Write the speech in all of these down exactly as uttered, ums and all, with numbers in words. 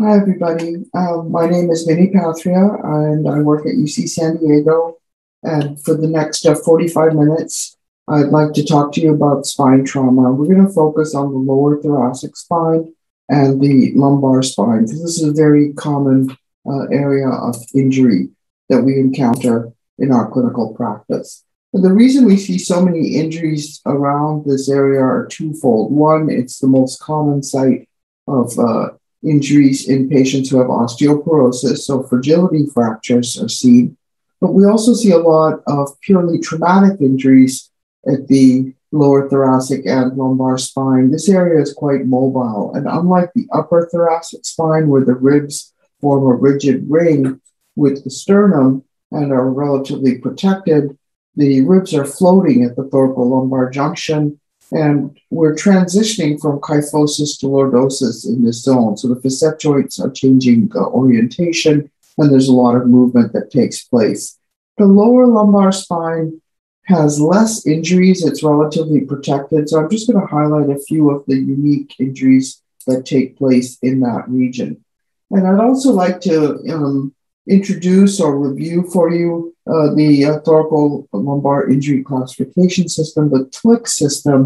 Hi, everybody. Um, my name is Mini N. Pathria, and I work at U C San Diego. And for the next uh, forty-five minutes, I'd like to talk to you about spine trauma. We're going to focus on the lower thoracic spine and the lumbar spine, because this is a very common uh, area of injury that we encounter in our clinical practice. And the reason we see so many injuries around this area are twofold. One, it's the most common site of uh, injuries in patients who have osteoporosis, so fragility fractures are seen. But we also see a lot of purely traumatic injuries at the lower thoracic and lumbar spine. This area is quite mobile, and unlike the upper thoracic spine, where the ribs form a rigid ring with the sternum and are relatively protected, the ribs are floating at the thoracolumbar junction. And we're transitioning from kyphosis to lordosis in this zone. So the facet joints are changing uh, orientation, and there's a lot of movement that takes place. The lower lumbar spine has less injuries. It's relatively protected. So I'm just going to highlight a few of the unique injuries that take place in that region. And I'd also like to um, introduce or review for you Uh, the uh, thoracolumbar injury classification system, the T L I C system,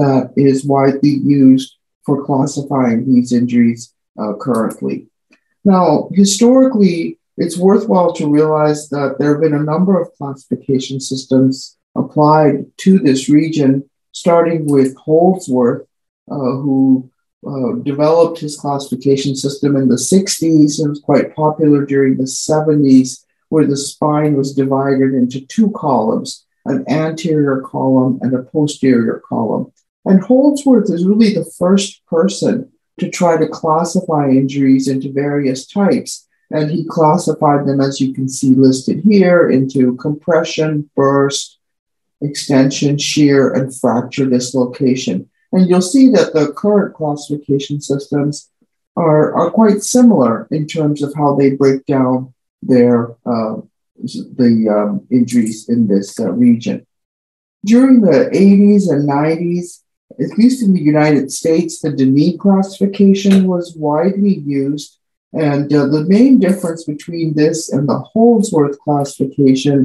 that is widely used for classifying these injuries uh, currently. Now, historically, it's worthwhile to realize that there have been a number of classification systems applied to this region, starting with Holdsworth, uh, who uh, developed his classification system in the sixties. It was quite popular during the seventies, where the spine was divided into two columns, an anterior column and a posterior column. And Holdsworth is really the first person to try to classify injuries into various types. And he classified them, as you can see listed here, into compression, burst, extension, shear, and fracture dislocation. And you'll see that the current classification systems are, are quite similar in terms of how they break down their uh, the um, injuries in this uh, region. During the eighties and nineties, at least in the United States, the Denis classification was widely used, and uh, the main difference between this and the Holdsworth classification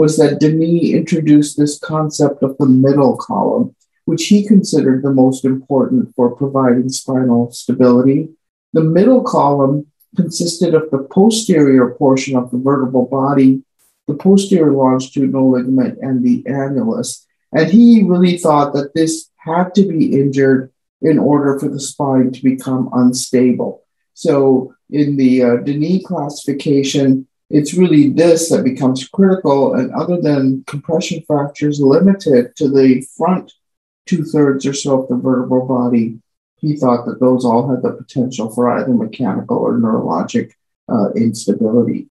was that Denis introduced this concept of the middle column, which he considered the most important for providing spinal stability. The middle column consisted of the posterior portion of the vertebral body, the posterior longitudinal ligament, and the annulus. And he really thought that this had to be injured in order for the spine to become unstable. So in the uh, Denis classification, it's really this that becomes critical, and other than compression fractures limited to the front two-thirds or so of the vertebral body, he thought that those all had the potential for either mechanical or neurologic uh, instability.